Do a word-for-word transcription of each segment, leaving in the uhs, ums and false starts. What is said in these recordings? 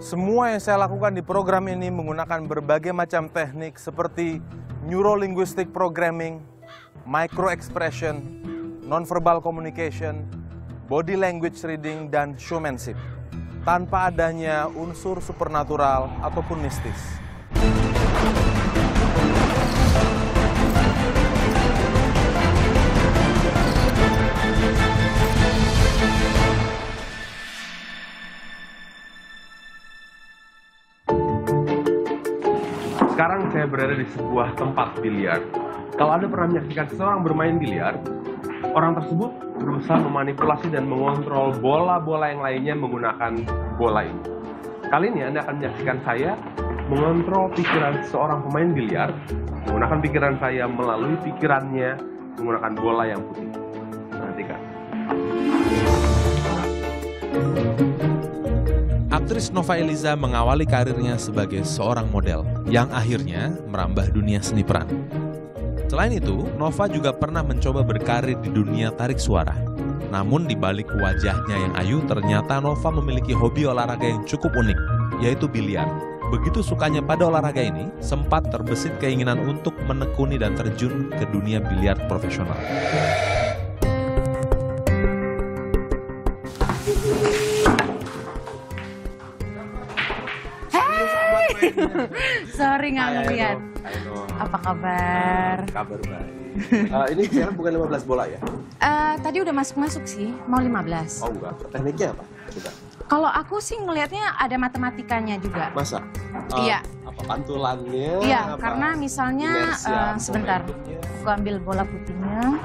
Semua yang saya lakukan di program ini menggunakan berbagai macam teknik seperti neurolinguistic programming, micro expression, nonverbal communication, body language reading, dan showmanship, tanpa adanya unsur supernatural ataupun mistis. Sekarang saya berada di sebuah tempat biliar. Kalau Anda pernah menyaksikan seorang bermain biliar, orang tersebut berusaha memanipulasi dan mengontrol bola-bola yang lainnya menggunakan bola ini. Kali ini Anda akan menyaksikan saya mengontrol pikiran seorang pemain biliar, menggunakan pikiran saya melalui pikirannya menggunakan bola yang putih. Perhatikan. Patris Nova Eliza mengawali karirnya sebagai seorang model yang akhirnya merambah dunia seni peran. Selain itu, Nova juga pernah mencoba berkarir di dunia tarik suara. Namun di balik wajahnya yang ayu, ternyata Nova memiliki hobi olahraga yang cukup unik, yaitu biliar. Begitu sukanya pada olahraga ini, sempat terbesit keinginan untuk menekuni dan terjun ke dunia biliar profesional. Sorry nggak ngeliat. Apa kabar? Kabar baik. Uh, ini sekarang bukan lima belas bola ya? Uh, tadi udah masuk-masuk sih, mau lima belas. Oh enggak, tekniknya apa? Kalau aku sih ngelihatnya ada matematikanya juga. Masa? Uh, iya. Apa pantulannya? Iya, apa karena misalnya uh, sebentar, aku ambil bola putihnya.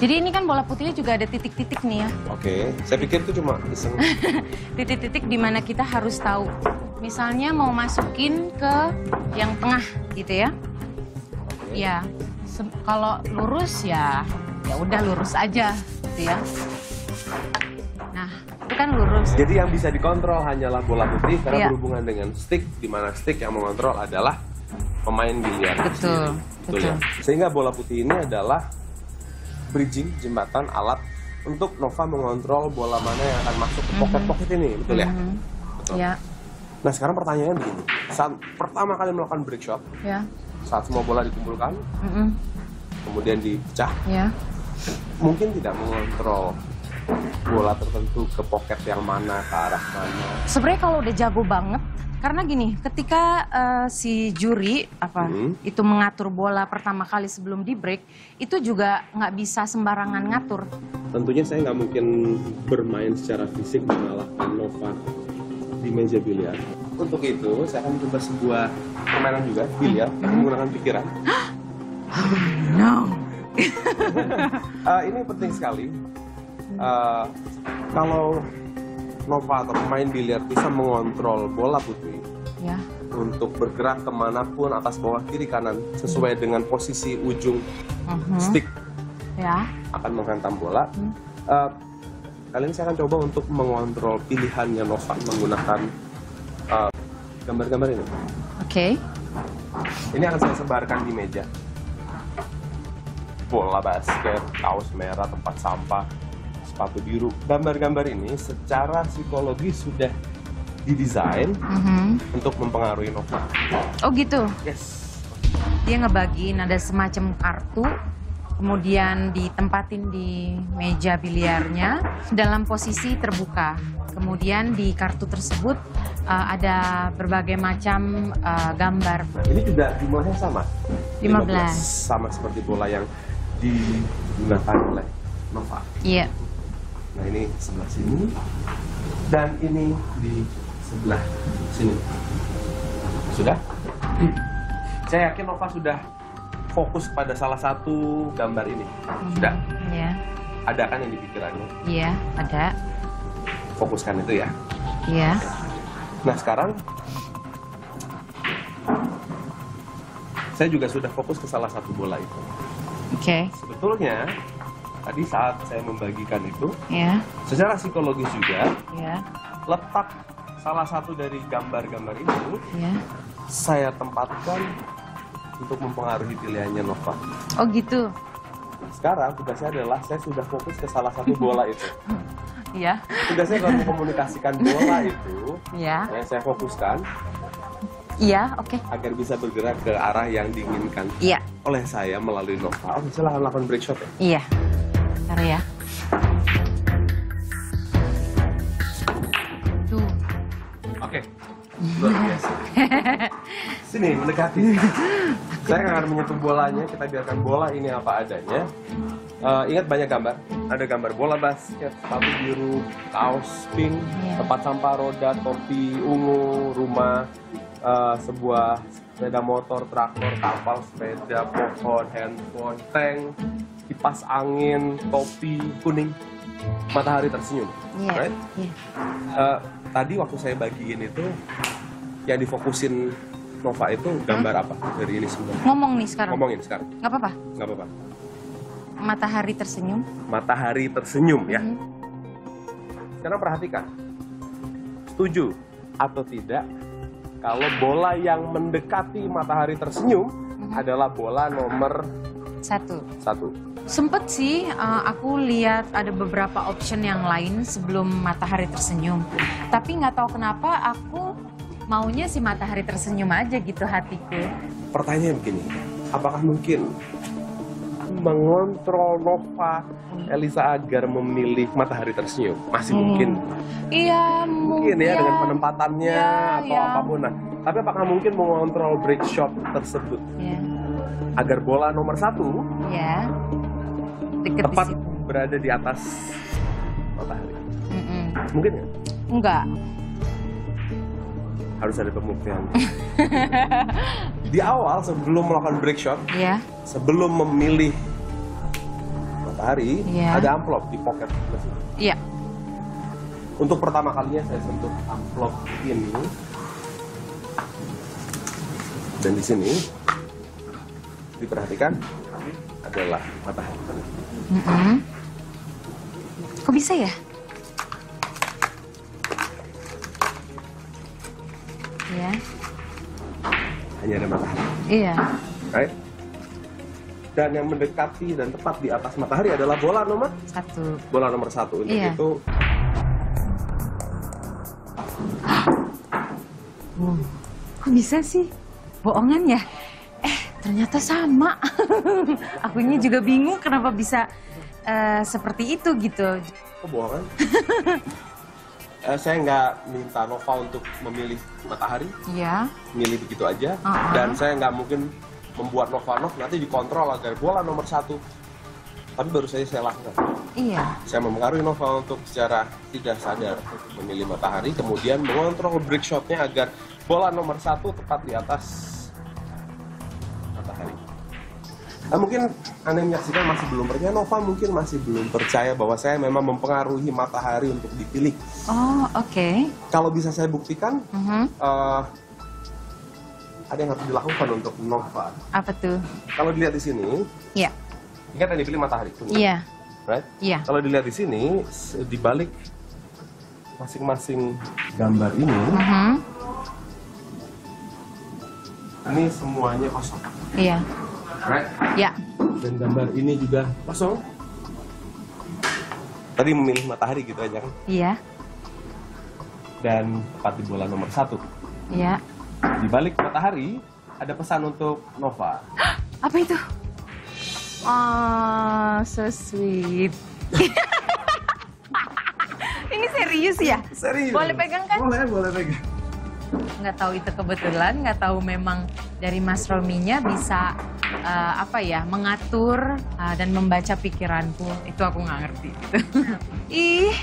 Jadi ini kan bola putihnya juga ada titik-titik nih ya. Oke, okay. Saya pikir itu cuma iseng. Titik-titik dimana kita harus tahu. Misalnya mau masukin ke yang tengah gitu ya. Okay. Ya, kalau lurus ya ya udah lurus aja gitu ya. Nah, itu kan lurus. Jadi yang bisa dikontrol hanyalah bola putih karena yeah. berhubungan dengan stick, di mana stick yang mengontrol adalah pemain biliar. Betul. Betul ya. Sehingga bola putih ini adalah bridging, jembatan, alat untuk Nova mengontrol bola mana yang akan masuk ke pocket-pocket mm-hmm. ini, betul ya? Mm-hmm. Betul. Yeah. Nah sekarang pertanyaannya begini, saat pertama kali melakukan break shot, ya. saat semua bola dikumpulkan, mm-mm. kemudian dipecah, ya. mungkin tidak mengontrol bola tertentu ke pocket yang mana, ke arah mana. Sebenarnya kalau udah jago banget, karena gini, ketika uh, si juri apa mm-hmm. itu mengatur bola pertama kali sebelum di break, itu juga nggak bisa sembarangan ngatur. Tentunya saya nggak mungkin bermain secara fisik mengalahkan Nova di meja biliar. Untuk itu, saya akan mencoba sebuah permainan juga, biliar, mm-hmm. yang menggunakan pikiran. Oh, no! uh, ini penting sekali. Uh, kalau Nova atau pemain biliar bisa mengontrol bola putih yeah. untuk bergerak kemanapun, atas, bawah, kiri, kanan, sesuai mm-hmm. dengan posisi ujung mm-hmm. stick yeah. akan menghantam bola. Mm-hmm. uh, Kali ini saya akan coba untuk mengontrol pilihannya Nova menggunakan gambar-gambar uh, ini. Oke. Okay. Ini akan saya sebarkan di meja. Bola basket, kaos merah, tempat sampah, sepatu biru. Gambar-gambar ini secara psikologi sudah didesain mm-hmm. untuk mempengaruhi Nova. Oh gitu? Yes. Dia ngebagiin ada semacam kartu. Kemudian ditempatin di meja biliarnya dalam posisi terbuka. Kemudian di kartu tersebut uh, ada berbagai macam uh, gambar. Ini juga jumlahnya sama? lima belas. Sama seperti bola yang digunakan oleh Nova. Iya. Nah ini sebelah sini dan ini di sebelah sini. Sudah? Hmm. Saya yakin Nova sudah fokus pada salah satu gambar ini. Sudah? Iya. Ada kan yang di pikirannya? Iya, ada. Fokuskan itu ya? Iya. Nah sekarang, saya juga sudah fokus ke salah satu bola itu. Oke. Okay. Sebetulnya, tadi saat saya membagikan itu, iya. secara psikologis juga, iya. letak salah satu dari gambar-gambar itu, iya. saya tempatkan untuk mempengaruhi pilihannya Nova. Oh gitu? Sekarang tugasnya adalah saya sudah fokus ke salah satu bola itu. Iya. Tugasnya kalau mengkomunikasikan bola itu, iya. Yang saya fokuskan. Iya, oke. Okay. Agar bisa bergerak ke arah yang diinginkan. Iya. Oleh saya melalui Nova. Oh, bisa lakukan break shot ya? Iya. Bentar ya. Tuh. Oke. Okay. Luar biasa. Sini, mendekati. Saya akan menyentuh bolanya, kita biarkan bola ini apa adanya. Uh, ingat banyak gambar. Ada gambar bola basket, sepatu biru, kaos pink, yeah. Tempat sampah roda, topi ungu, rumah, uh, sebuah sepeda motor, traktor, kapal, sepeda, pohon, handphone, tank, kipas angin, topi kuning, matahari tersenyum. Yeah. Right? Yeah. Uh, tadi waktu saya bagiin itu, yang difokusin Nova itu gambar hmm? apa dari ini semua? Ngomong nih sekarang. Ngomongin sekarang. Nggak apa-apa. Nggak apa-apa. Matahari tersenyum. Matahari tersenyum ya. Mm-hmm. Sekarang perhatikan, setuju atau tidak kalau bola yang mendekati matahari tersenyum mm-hmm. adalah bola nomor satu. Satu. Sempet sih uh, aku lihat ada beberapa option yang lain sebelum matahari tersenyum. Tapi nggak tahu kenapa aku maunya si matahari tersenyum aja gitu hatiku. Pertanyaan begini, apakah mungkin mengontrol Nova Eliza agar memilih matahari tersenyum? Masih hmm. mungkin. Iya, mungkin ya, ya dengan penempatannya ya, atau ya. apapun. Nah, tapi apakah mungkin mengontrol break shot tersebut? Ya. Agar bola nomor satu ya. Deket tepat di berada di atas matahari. Mm -mm. Mungkin nggak? Enggak. Harus ada pembuktian. Di awal sebelum melakukan break shot, yeah. sebelum memilih matahari, yeah. ada amplop di pocket. Iya. Yeah. Untuk pertama kalinya saya sentuh amplop ini dan di sini diperhatikan adalah matahari. Mm-hmm. Kok bisa ya? Iya. Yeah. Hanya ada matahari. Iya. Right? Dan yang mendekati dan tepat di atas matahari adalah bola nomor satu. Bola nomor satu. Untuk iya. itu. Wow. Kok bisa sih? Bohongan ya? Eh, ternyata sama. Akunya juga bingung kenapa bisa uh, seperti itu gitu. Kok bohongan? Uh, saya nggak minta Nova untuk memilih matahari, yeah. milih begitu aja, uh -huh. dan saya nggak mungkin membuat Nova Nova nanti dikontrol agar bola nomor satu. Tapi baru saja saya lakukan. Iya. Yeah. Saya mempengaruhi Nova untuk secara tidak sadar memilih matahari, kemudian mengontrol break shotnya agar bola nomor satu tepat di atas matahari. Nah, mungkin Anda menyaksikan masih belum percaya, Nova mungkin masih belum percaya bahwa saya memang mempengaruhi matahari untuk dipilih. Oh, oke. Okay. Kalau bisa saya buktikan, uh-huh. uh, ada yang harus dilakukan untuk Nova. Apa tuh? Kalau dilihat di sini, yeah. ingat yang dipilih matahari. Iya. Yeah. Right? Iya. Yeah. Kalau dilihat di sini, di balik masing-masing gambar ini, uh-huh. ini semuanya kosong. Iya. Yeah. Right? Ya. Dan gambar ini juga kosong. Tadi memilih matahari gitu aja kan? Iya. Dan tepat di bola nomor satu. Iya. Di balik matahari ada pesan untuk Nova. Apa itu? Oh, so sweet. Ini serius ya? Serius. Boleh pegang kan? Boleh, boleh pegang. Nggak tahu itu kebetulan, nggak tahu memang dari Mas Romy-nya bisa. Uh, apa ya, mengatur uh, dan membaca pikiranku, itu aku nggak ngerti gitu. Ih,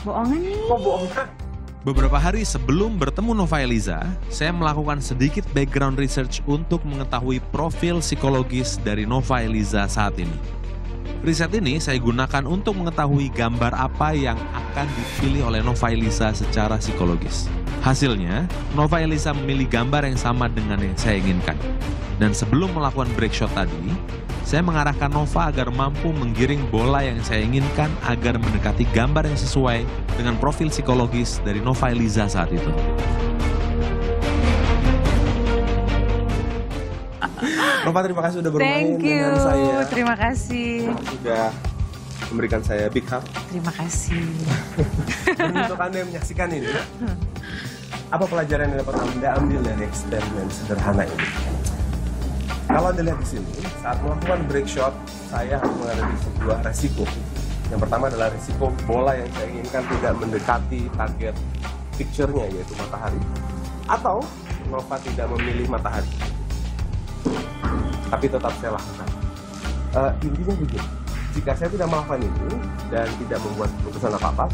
bohongan nih. Kok bohongan? Beberapa hari sebelum bertemu Nova Eliza, saya melakukan sedikit background research untuk mengetahui profil psikologis dari Nova Eliza saat ini. Riset ini saya gunakan untuk mengetahui gambar apa yang akan dipilih oleh Nova Eliza secara psikologis. Hasilnya, Nova Eliza memilih gambar yang sama dengan yang saya inginkan. Dan sebelum melakukan break shot tadi, saya mengarahkan Nova agar mampu menggiring bola yang saya inginkan agar mendekati gambar yang sesuai dengan profil psikologis dari Nova Eliza saat itu. Nova, terima kasih sudah bermain dengan saya. Thank you, terima kasih. Sudah memberikan saya big hug. Terima kasih. Untuk Anda yang menyaksikan ini, apa pelajaran yang dapat Anda ambil dari eksperimen sederhana ini? Kalau Anda lihat di sini, saat melakukan break shot, saya harus menghadapi sebuah resiko. Yang pertama adalah resiko bola yang saya inginkan tidak mendekati target picture-nya, yaitu matahari. Atau Nova tidak memilih matahari, tapi tetap saya lakukan. Uh, intinya begini, jika saya tidak melakukan itu dan tidak membuat keputusan apa-apa,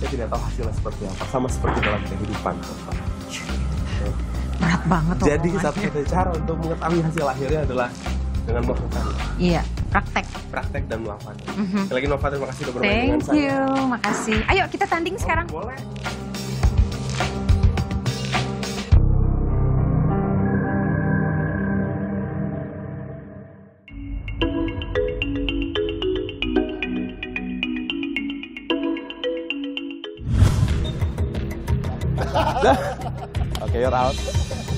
saya tidak tahu hasilnya seperti apa, sama seperti dalam kehidupan. Berat banget. Jadi satu-satunya cara untuk mengetahui hasil akhirnya adalah dengan melakukan. Iya, praktek. Praktek dan melakukan. Mm-hmm. Sekali lagi Nova, terima kasih sudah bermain dengan saya. Thank you, makasih. Ayo kita tanding oh, sekarang. Boleh. Okay, you're out.